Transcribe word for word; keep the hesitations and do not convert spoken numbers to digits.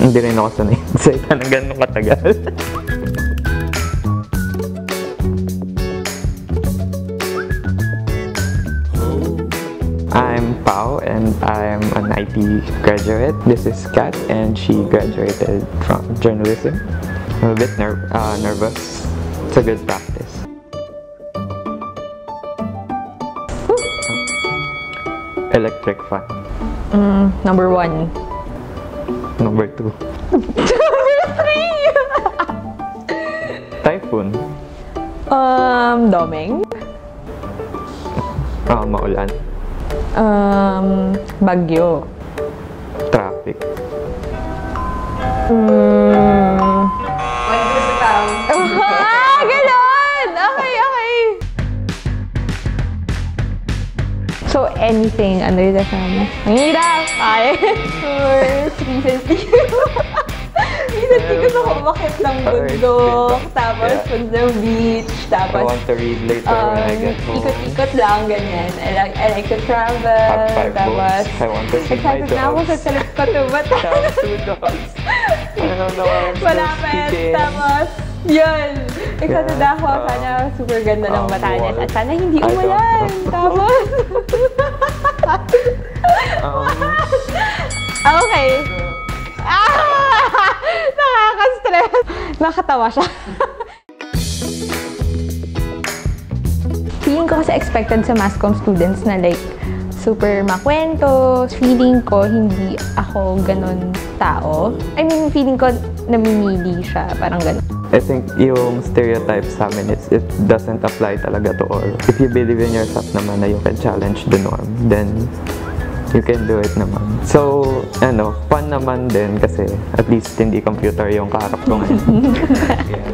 Hindi rin ako sanay sa ng ganun katagal. I'm Pao and I'm an I T graduate. This is Kat and she graduated from journalism. I'm a bit ner uh, nervous. It's a good practice. Electric fan. Mm, number one. Number two. Number three! Typhoon. Um, doming. Ah, uh, maulan. Um, bagyo. Traffic. Mm. When there's a town. Ah, ganon! Okay, okay. So anything under the sun. Ang hirap! Ay! Recently. Recently gusto ko umakit ng bundok, tapos punta ng beach, tapos I want to read later when I get home. Ikot-ikot lang, ganyan. I like, I like to travel. Have five tapos, I want to see my dogs. Na ako sa salip ko tumata. Tapos two dogs. I don't know what I'm supposed to tapos, yun! Excited yeah, ako. Um, sana super ganda ng um, Batanes. At sana hindi umulan. Tapos... um, okay. Ah! Nakaka-stress. Nakatawa siya. Feeling ko kasi expected sa Mascom students na like super makwento. Feeling ko hindi ako ganun tao. I mean, feeling ko namimili siya. Parang ganun. I think yung stereotypes sa amin, it's, it doesn't apply talaga to all. If you believe in yourself naman na you can challenge the norm, then you can do it naman. So, ano, fun naman din kasi at least hindi computer yung kaharap ko ngayon. Yeah.